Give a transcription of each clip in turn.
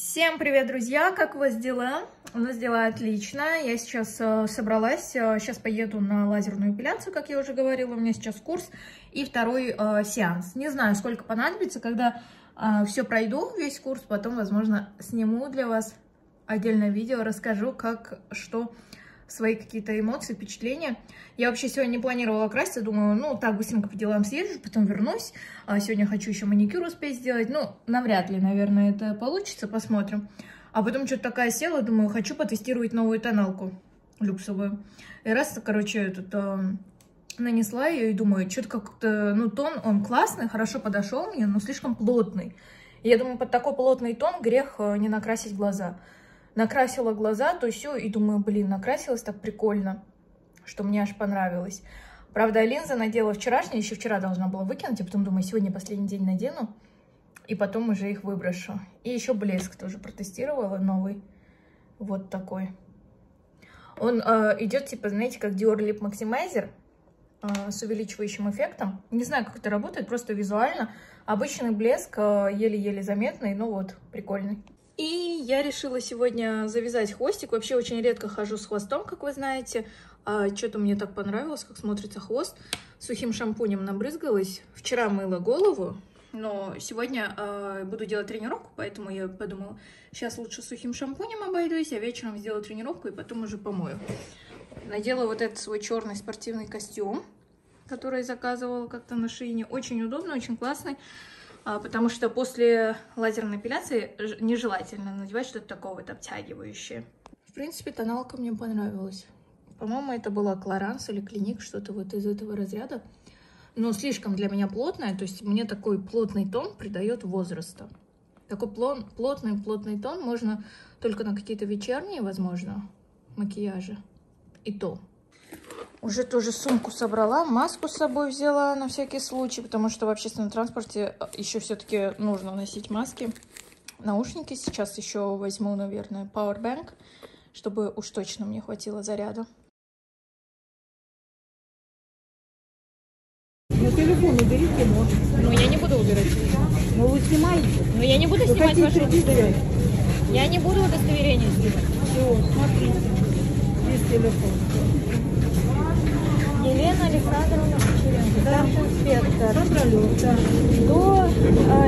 Всем привет, друзья! Как у вас дела? У нас дела отлично. Я сейчас собралась, сейчас поеду на лазерную эпиляцию, как я уже говорила, у меня сейчас курс и второй сеанс. Не знаю, сколько понадобится, когда все пройду, весь курс, потом, возможно, сниму для вас отдельное видео, расскажу, как, что, свои какие-то эмоции, впечатления. Я вообще сегодня не планировала краситься, думаю, ну, так быстренько по делам съезжу, потом вернусь. А сегодня хочу еще маникюр успеть сделать, ну, навряд ли, наверное, это получится, посмотрим. А потом что-то такая села, думаю, хочу потестировать новую тоналку люксовую. И раз, короче, нанесла ее и думаю, что-то как-то, ну, тон, он классный, хорошо подошел мне, но слишком плотный. И я думаю, под такой плотный тон грех не накрасить глаза. Накрасила глаза, то все, и думаю, блин, накрасилась так прикольно, что мне аж понравилось. Правда, линза надела вчерашнюю, еще вчера должна была выкинуть, а потом думаю, сегодня последний день надену, и потом уже их выброшу. И еще блеск тоже протестировала, новый, вот такой. Он идет, типа, знаете, как Dior Lip Maximizer, с увеличивающим эффектом. Не знаю, как это работает, просто визуально. Обычный блеск, еле-еле заметный, но вот, прикольный. И я решила сегодня завязать хвостик. Вообще очень редко хожу с хвостом, как вы знаете. Что-то мне так понравилось, как смотрится хвост. Сухим шампунем набрызгалась. Вчера мыла голову, но сегодня буду делать тренировку, поэтому я подумала, сейчас лучше сухим шампунем обойдусь, а вечером сделаю тренировку и потом уже помою. Надела вот этот свой черный спортивный костюм, который заказывала как-то на Шиине. Очень удобный, очень классный. Потому что после лазерной эпиляции нежелательно надевать что-то такое вот обтягивающее. В принципе, тоналка мне понравилась. По-моему, это была Клоранс или Клиник, что-то вот из этого разряда. Но слишком для меня плотная, то есть мне такой плотный тон придает возраста. Такой плотный тон можно только на какие-то вечерние, возможно, макияжи. И то. Уже тоже сумку собрала, маску с собой взяла на всякий случай, потому что в общественном транспорте еще все-таки нужно носить маски. Наушники сейчас еще возьму, наверное, Powerbank, чтобы уж точно мне хватило заряда. Ну телефон уберите, может. Ну я не буду убирать. Ну вы снимаете. Ну я не буду снимать ваши удостоверения. Я не буду удостоверение снимать. Все, смотрите. Есть телефон. Елена Александровна Кучеренко, да. Инспектор. Контролер, да.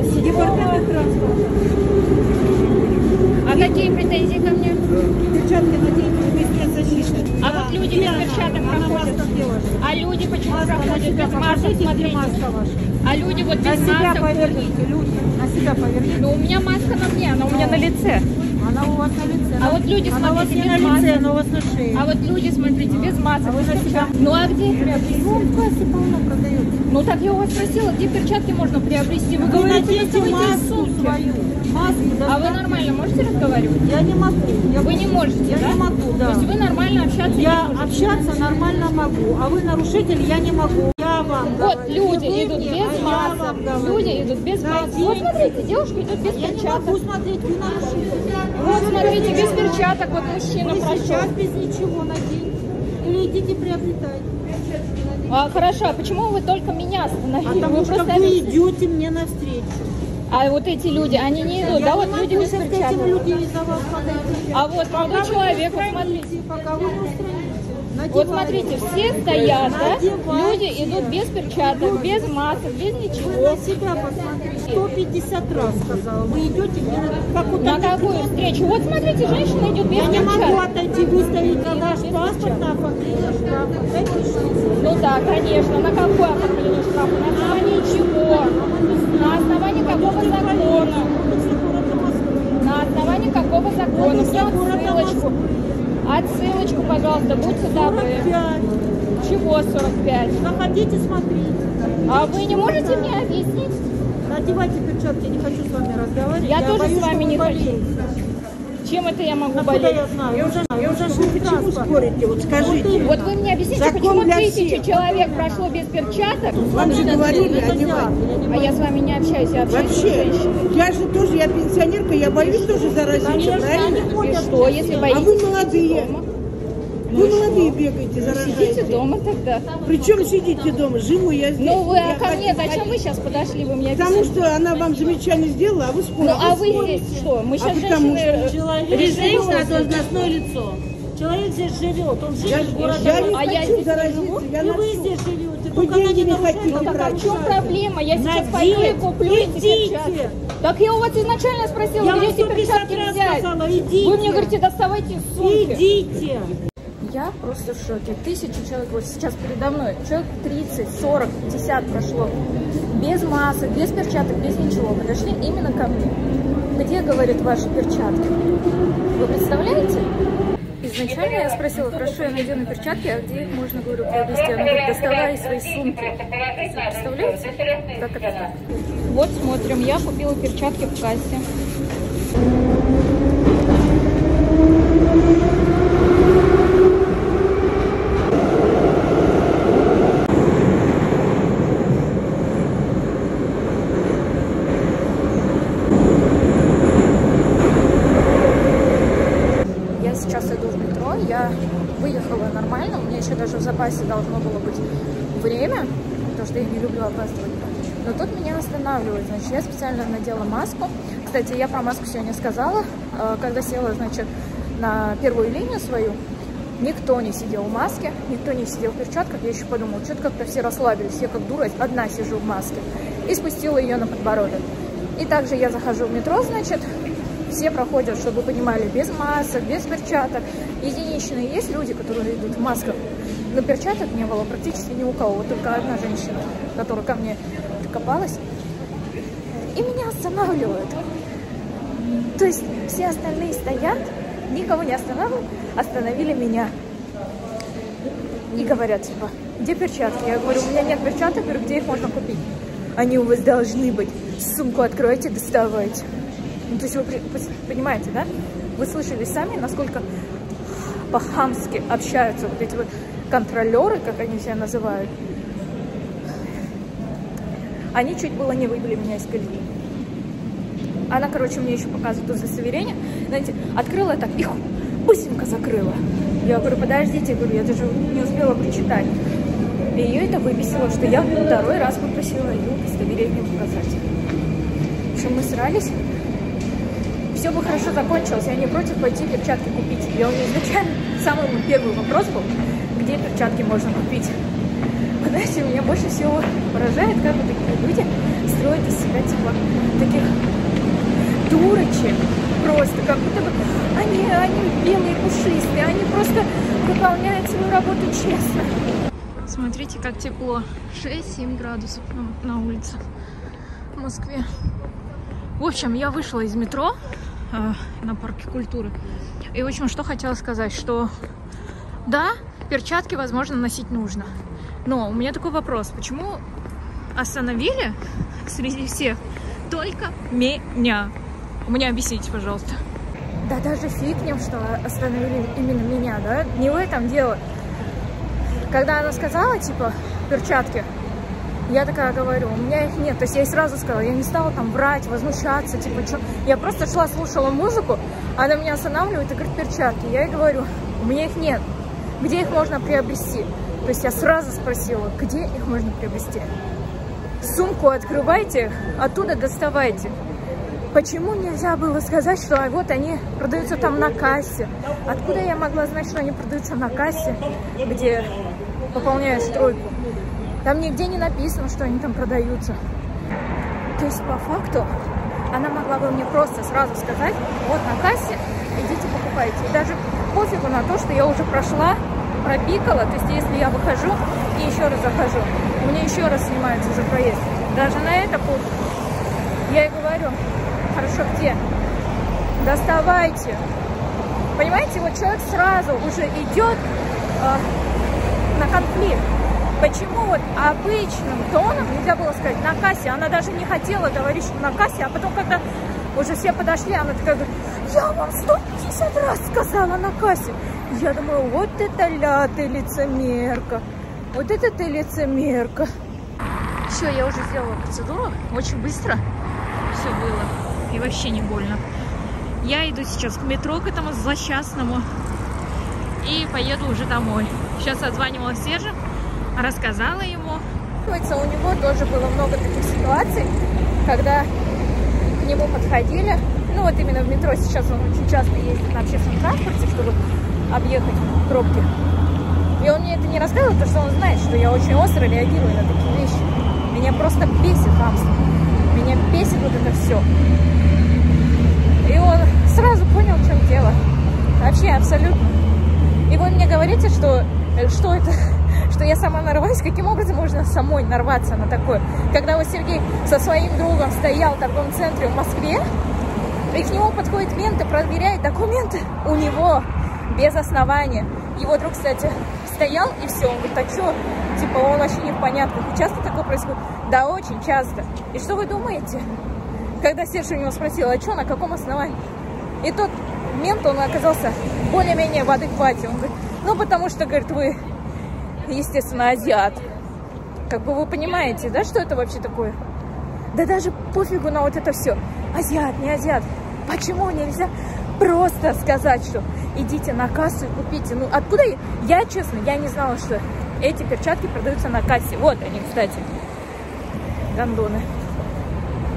До департамент транспорта. А какие претензии ко мне? Перчатки надеюсь, без перчаток. А да. Вот люди без перчаток проходят. А люди почему проходят без масок? Смотрите. Маска ваша. А люди вот без масок. Поверните, люди. На себя поверните. Но у меня маска на мне, она у меня на лице. Она у вас на лице. А вот люди, смотрите, без масок. Она у вас на шее. А вот люди, смотрите, без масок. Ну а где их приобрести? Ну, в кассе полно продают. Ну так я у вас спросила, где перчатки можно приобрести? Вы говорите, что вы делаете сумку. А вы нормально можете разговаривать? Я не могу. Вы не можете, да? Я не могу, да. То есть вы нормально общаться не можете? Я общаться нормально могу, а вы нарушитель, я не могу. Вот люди идут без масок, люди идут без масок. Вот смотрите, девушка идет без перчаток. Вот смотрите, без перчаток, вот мужчина прошел. Сейчас без ничего наденьте. Или идите приобретать. Хорошо, а почему вы только меня остановили? Потому что вы идете мне навстречу. А вот эти люди, они не идут, да, вот люди без перчаток. А вот молодой человек, вот смотрите. Вот смотрите, все стоят, да? Люди идут без перчаток, без масок, без ничего. Вы на себя посмотрите. 150 раз сказала. Вы идете на какую встречу? Вот смотрите, женщина идет без перчаток. Я не могу отойти, выставить на наш паспорт, на оформление штрафа. Ну да, конечно. На какое оформление штрафа? На основании чего? На основании какого закона? На основании какого закона? Мне отсылочку. Отсылочку, пожалуйста, будьте добры. 45. Чего 45? Находите, смотрите. А вы не можете мне объяснить? Надевайте перчатки, я не хочу с вами разговаривать. Я тоже боюсь, с вами не хочу. Чем это я могу болеть? Я знаю. Я уже почему спорите? Вот скажите. Вот вы мне объясните, почему 1000 человек прошло без перчаток? Вам же говорили, одевайте. А я с вами не общаюсь, я общаюсь с женщиной. Я же тоже, я пенсионерка, я боюсь тоже заразиться, правильно? И что, если боитесь? А вы молодые. Вы молодые бегаете, заражаете. Сидите дома тогда. Причем сидите дома, живу я здесь. Ну вы ко мне, зачем вы сейчас подошли, вы мне объясните? Потому что она вам замечание сделала, а вы спорите. Ну а вы здесь что? Мы сейчас женщина, должностное лицо. Человек здесь живет, он живет в городе. Я не хочу заразиться, я ношу. И вы здесь живете. Вы деньги не хотите тратить. В чем проблема? Я сейчас пойду и куплю эти перчатки. Так я у вас изначально спросила, где эти перчатки взять. Вы мне говорите, доставайте из сумки. Идите. Я просто в шоке. 1000 человек вот сейчас передо мной. Человек 30, 40, 50 прошло. Без масок, без перчаток, без ничего. Подошли именно ко мне. Где, говорят, ваши перчатки? Вы представляете? Изначально я спросила, хорошо, я надену перчатки, а где их можно, говорю, приобрести? Она говорит, доставай из своей сумки. Представляете? Как это так? Вот смотрим, я купила перчатки в кассе. Должно было быть время, потому что я не люблю опаздывать. Но тут меня останавливают. Значит, я специально надела маску. Кстати, я про маску сегодня сказала. Когда села, значит, на первую линию свою, никто не сидел в маске, никто не сидел в перчатках. Я еще подумала, что-то как-то все расслабились. Я как дура одна сижу в маске. И спустила ее на подбородок. И также я захожу в метро, значит, все проходят, чтобы вы понимали, без масок, без перчаток. Единичные есть люди, которые идут в масках. Но перчаток не было практически ни у кого. Вот только одна женщина, которая ко мне прикопалась. И меня останавливают. То есть все остальные стоят, никого не останавливают, остановили меня. И говорят, типа, где перчатки? Я говорю, у меня нет перчаток, говорю, где их можно купить? Они у вас должны быть. Сумку откройте, доставайте. Ну, то есть вы понимаете, да? Вы слышали сами, насколько по-хамски общаются вот эти вот контролеры, как они себя называют. Они чуть было не выбили меня из колеи. Она, короче, мне еще показывает удостоверение. Знаете, открыла так, их быстренько закрыла. Я говорю, подождите, я даже не успела прочитать. И ее это выбесило, что я второй раз попросила ее удостоверение показать. В общем, мы срались. Все бы хорошо закончилось, я не против пойти перчатки купить. Я у нее изначально, самый мой первый вопрос был, где перчатки можно купить. Вы знаете, меня больше всего поражает, как вот такие люди строят из себя, типа, таких дурочек, просто, как будто бы они белые, пушистые, они просто выполняют свою работу честно. Смотрите, как тепло, 6-7 градусов на улице в Москве. В общем, я вышла из метро на парке культуры. И, в общем, что хотела сказать, что да, перчатки, возможно, носить нужно. Но у меня такой вопрос. Почему остановили среди всех только меня? Меня объясните, пожалуйста. Да даже фиг им, что остановили именно меня, да? Не в этом дело. Когда она сказала, типа, перчатки... Я такая говорю, у меня их нет. То есть я ей сразу сказала, я не стала там врать, возмущаться, типа, что. Я просто шла, слушала музыку, она меня останавливает и говорит, перчатки. Я ей говорю, у меня их нет. Где их можно приобрести? То есть я сразу спросила, где их можно приобрести? Сумку открывайте, оттуда доставайте. Почему нельзя было сказать, что вот они продаются там на кассе? Откуда я могла знать, что они продаются на кассе, где пополняешь тройку? Там нигде не написано, что они там продаются. То есть, по факту, она могла бы мне просто сразу сказать, вот на кассе, идите покупайте. И даже пофигу на то, что я уже прошла, пропикала. То есть, если я выхожу и еще раз захожу, у меня еще раз снимается за проезд. Даже на это пофиг. Я ей говорю, хорошо, где? Доставайте. Понимаете, вот человек сразу уже идет на конфликт. Почему вот обычным тоном нельзя было сказать на кассе? Она даже не хотела говорить, что на кассе, а потом, когда уже все подошли, она такая говорит, я вам 150 раз сказала на кассе. Я думаю, вот это ля ты лицемерка, вот это ты лицемерка. Все, я уже сделала процедуру, очень быстро все было и вообще не больно. Я иду сейчас к метро, к этому злосчастному. и поеду уже домой. Сейчас отзванивала Сержа, рассказала ему. У него тоже было много таких ситуаций, когда к нему подходили. Ну вот именно в метро сейчас он очень часто ездит на общественном транспорте, чтобы объехать пробки. И он мне это не рассказывал, потому что он знает, что я очень остро реагирую на такие вещи. Меня просто бесит хамство. Меня бесит вот это все. И он сразу понял, в чем дело. Вообще, абсолютно. И вы мне говорите, что это... что я сама нарвалась, каким образом можно самой нарваться на такое? Когда вот Сергей со своим другом стоял в торговом центре в Москве, и к нему подходит мент и проверяет документы у него без основания. Его друг, кстати, стоял, и все, он говорит, а что? Типа, он вообще не в понятках. Часто такое происходит? Да, очень часто. И что вы думаете? Когда Серж у него спросил, а что, на каком основании? И тот мент, он оказался более-менее в адеквате. Он говорит, ну, потому что, говорит, вы... естественно, азиат. Как бы вы понимаете, да, что это вообще такое? Да даже пофигу на вот это все. Азиат, не азиат. Почему нельзя просто сказать, что идите на кассу и купите? Ну, откуда я? Я, честно, я не знала, что эти перчатки продаются на кассе. Вот они, кстати. Гондоны.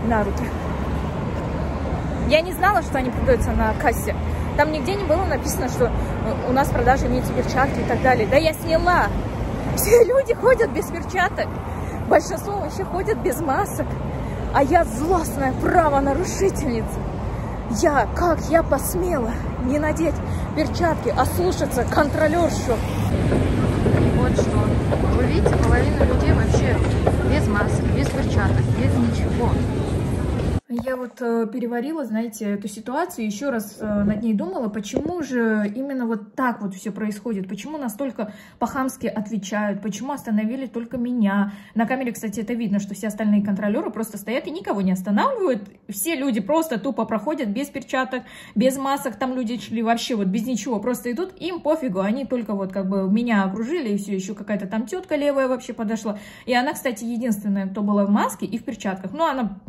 На руки. Я не знала, что они продаются на кассе. Там нигде не было написано, что у нас в продаже нет перчатки и так далее. Да я сняла. Все люди ходят без перчаток. Большинство вообще ходят без масок. А я злостная правонарушительница. Как я посмела не надеть перчатки, а слушаться контролершу. Вот что. Вы видите, половина людей вообще без масок, без перчаток, без ничего. Я вот переварила, знаете, эту ситуацию, еще раз над ней думала, почему же именно вот так вот все происходит, почему настолько по-хамски отвечают, почему остановили только меня. На камере, кстати, это видно, что все остальные контролеры просто стоят и никого не останавливают, все люди просто тупо проходят без перчаток, без масок, там люди шли вообще вот без ничего, просто идут, им пофигу, они только вот как бы меня окружили, и все, еще какая-то там тетка левая вообще подошла, и она, кстати, единственная, кто была в маске и в перчатках, но она...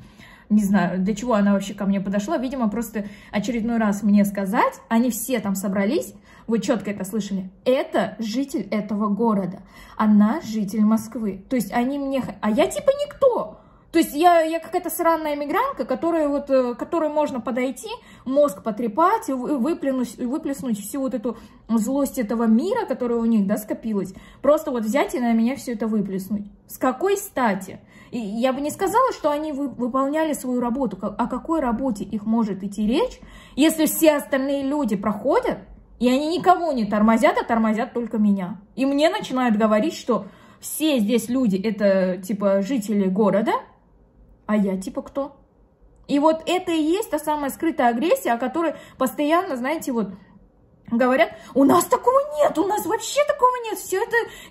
Не знаю, для чего она вообще ко мне подошла. Видимо, просто очередной раз мне сказать. Они все там собрались. Вы четко это слышали. Это житель этого города. Она житель Москвы. То есть они мне... А я типа никто. То есть я какая-то сраная мигрантка, которой можно подойти, мозг потрепать, выплеснуть всю вот эту злость этого мира, которая у них, да, скопилась. Просто вот взять и на меня все это выплеснуть. С какой стати? И я бы не сказала, что они выполняли свою работу. О какой работе их может идти речь, если все остальные люди проходят, и они никого не тормозят, а тормозят только меня. И мне начинают говорить, что все здесь люди, это типа жители города, а я типа кто? И вот это и есть та самая скрытая агрессия, о которой постоянно, знаете, вот говорят, у нас такого нет, у нас вообще такого нет, все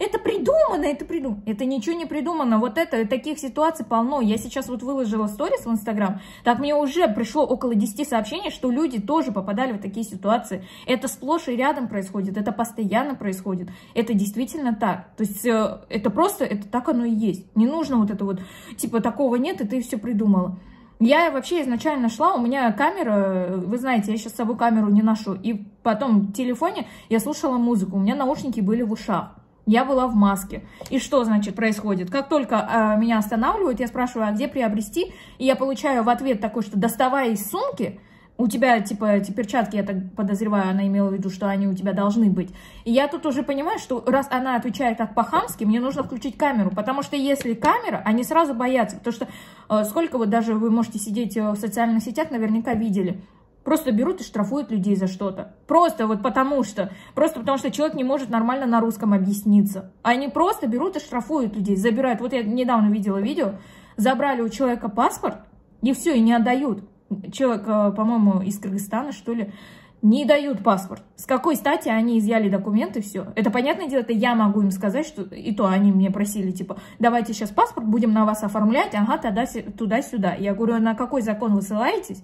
это придумано, это придумано. Это ничего не придумано, вот это, таких ситуаций полно. Я сейчас вот выложила сторис в Инстаграм, так мне уже пришло около 10 сообщений, что люди тоже попадали в такие ситуации. Это сплошь и рядом происходит, это постоянно происходит, это действительно так. То есть это просто, это так оно и есть. Не нужно вот это вот, типа такого нет, и ты все придумала. Я вообще изначально шла, у меня камера, вы знаете, я сейчас с собой камеру не ношу, и потом в телефоне я слушала музыку, у меня наушники были в ушах, я была в маске. И что, значит, происходит? Как только меня останавливают, я спрашиваю, а где приобрести, и я получаю в ответ такой, что доставай из сумки, у тебя, типа, эти перчатки, я так подозреваю, она имела в виду, что они у тебя должны быть. И я тут уже понимаю, что раз она отвечает так по-хамски, мне нужно включить камеру. Потому что если камера, они сразу боятся. Потому что сколько вот даже вы можете сидеть в социальных сетях, наверняка видели. Просто берут и штрафуют людей за что-то. Просто вот потому что. Просто потому что человек не может нормально на русском объясниться. Они просто берут и штрафуют людей, забирают. Вот я недавно видела видео, забрали у человека паспорт, и все, и не отдают. Человек, по-моему, из Кыргызстана, что ли, не дают паспорт. С какой стати они изъяли документы, все. Это, понятное дело, это я могу им сказать, что и то они мне просили, типа, давайте сейчас паспорт, будем на вас оформлять, ага, тогда туда-сюда. Я говорю, на какой закон вы ссылаетесь?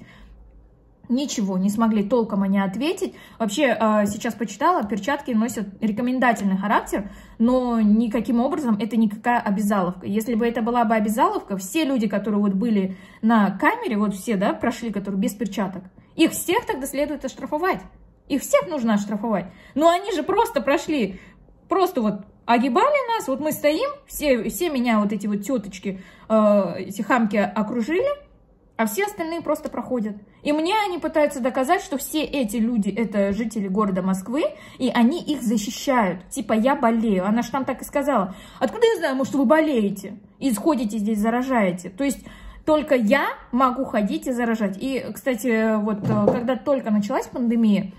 Ничего, не смогли толком они ответить. Вообще, сейчас почитала, перчатки носят рекомендательный характер, но никаким образом это никакая обязаловка. Если бы это была бы обязаловка, все люди, которые вот были на камере, вот все, да, прошли, которые без перчаток, их всех тогда следует оштрафовать. Их всех нужно оштрафовать. Но они же просто прошли, просто вот огибали нас. Вот мы стоим, все меня вот эти вот теточки, эти хамки окружили, а все остальные просто проходят. И мне они пытаются доказать, что все эти люди — это жители города Москвы, и они их защищают. Типа, я болею. Она же там так и сказала. Откуда я знаю, может, вы болеете и ходите здесь, заражаете? То есть только я могу ходить и заражать. И, кстати, вот когда только началась пандемия,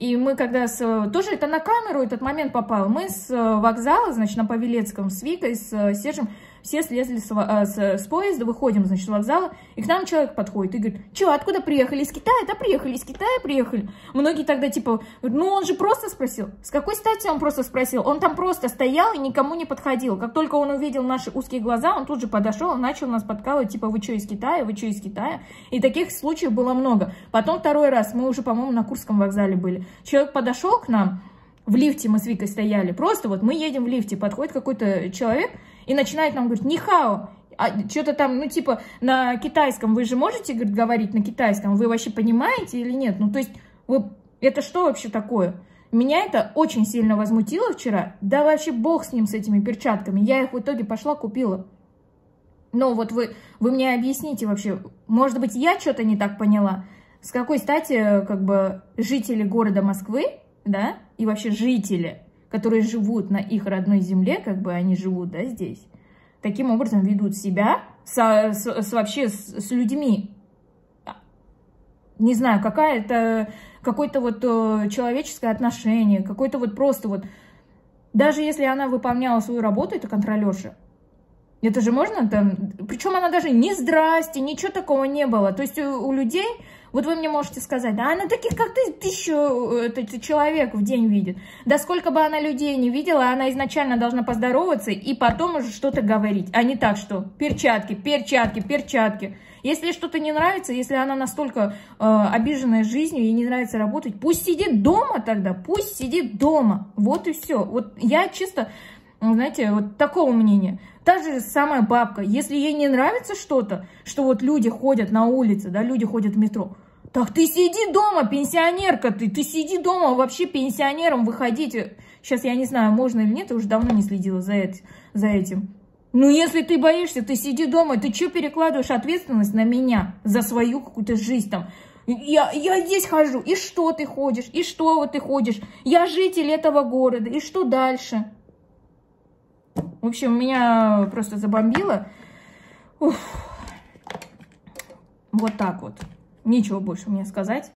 и мы когда тоже это на камеру этот момент попал, мы с вокзала, значит, на Павелецком с Викой, с Сержем, все слезли с поезда, выходим, значит, с вокзала, и к нам человек подходит и говорит: «Че, откуда приехали? Из Китая?» «Да, приехали, из Китая приехали». Многие тогда типа, ну он же просто спросил. С какой стати он просто спросил? Он там просто стоял и никому не подходил. Как только он увидел наши узкие глаза, он тут же подошел, он начал нас подкалывать, типа: «Вы че, из Китая? Вы че, из Китая?» И таких случаев было много. Потом второй раз, мы уже, по-моему, на Курском вокзале были. Человек подошел к нам, в лифте мы с Викой стояли, просто вот мы едем в лифте, подходит какой-то человек и начинает нам говорить: «Нихао», а что-то там, ну типа на китайском, вы же можете, говорит, говорить на китайском, вы вообще понимаете или нет? Ну то есть вы... это что вообще такое? Меня это очень сильно возмутило вчера, да вообще бог с ним, с этими перчатками, я их в итоге пошла купила. Но вот вы мне объясните вообще, может быть, я что-то не так поняла, с какой стати как бы жители города Москвы, да, и вообще жители, которые живут на их родной земле, как бы они живут, да, здесь, таким образом ведут себя вообще с людьми. Не знаю, какое-то вот человеческое отношение, какое-то вот просто вот... Даже если она выполняла свою работу, это контролерша, это же можно там... Причем она даже не здрасте, ничего такого не было. То есть у людей... Вот вы мне можете сказать: да она таких, как ты, 1000 человек в день видит. Да сколько бы она людей не видела, она изначально должна поздороваться и потом уже что-то говорить. А не так, что перчатки, перчатки, перчатки. Если ей что-то не нравится, если она настолько обиженная жизнью, ей не нравится работать, пусть сидит дома тогда, пусть сидит дома. Вот и все. Вот я чисто, знаете, вот такого мнения. Та же самая бабка, если ей не нравится что-то, что вот люди ходят на улице, да, люди ходят в метро, так ты сиди дома, пенсионерка ты сиди дома, вообще пенсионером выходите. Сейчас я не знаю, можно или нет, я уже давно не следила за этим. Ну, если ты боишься, ты сиди дома, ты что перекладываешь ответственность на меня за свою какую-то жизнь там? Я здесь хожу, и что ты ходишь, и что вот ты ходишь, я житель этого города, и что дальше? В общем, меня просто забомбило. Уф. Вот так вот. Ничего больше мне сказать.